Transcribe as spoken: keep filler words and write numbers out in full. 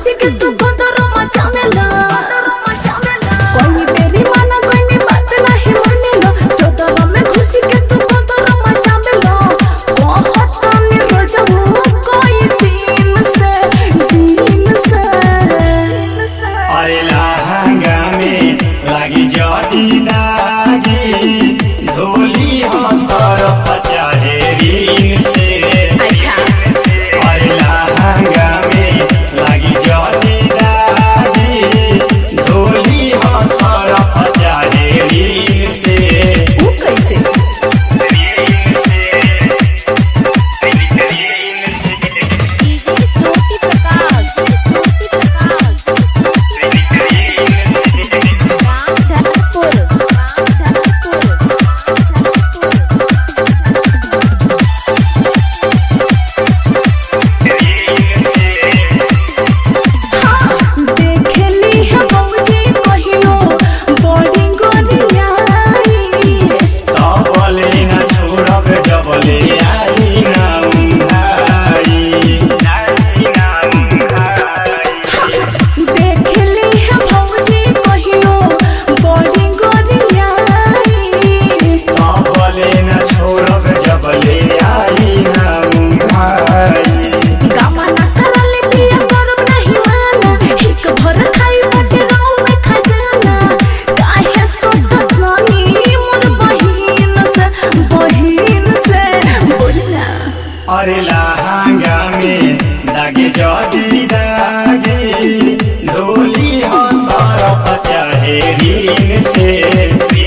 धोली हो सारा पचाहे रीन से।